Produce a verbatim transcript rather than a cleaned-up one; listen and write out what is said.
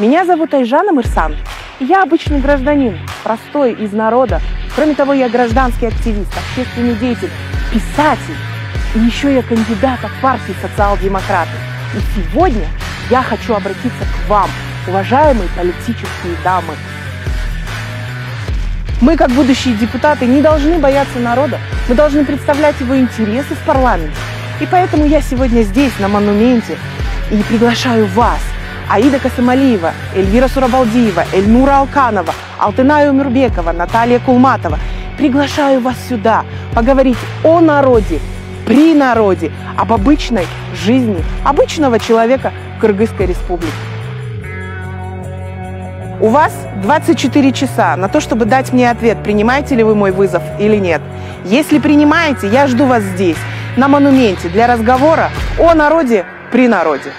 Меня зовут Айжана Мырсан. Я обычный гражданин, простой, из народа. Кроме того, я гражданский активист, общественный деятель, писатель. И еще я кандидат от партии социал-демократы. И сегодня я хочу обратиться к вам, уважаемые политические дамы. Мы, как будущие депутаты, не должны бояться народа. Мы должны представлять его интересы в парламенте. И поэтому я сегодня здесь, на монументе, и приглашаю вас. Аида Касамалиева, Эльвира Сурабалдиева, Эльнура Алканова, Алтынай Умурбекова, Наталья Кулматова. Приглашаю вас сюда поговорить о народе, при народе, об обычной жизни обычного человека Кыргызской Республики. У вас двадцать четыре часа на то, чтобы дать мне ответ, принимаете ли вы мой вызов или нет. Если принимаете, я жду вас здесь, на монументе, для разговора о народе при народе.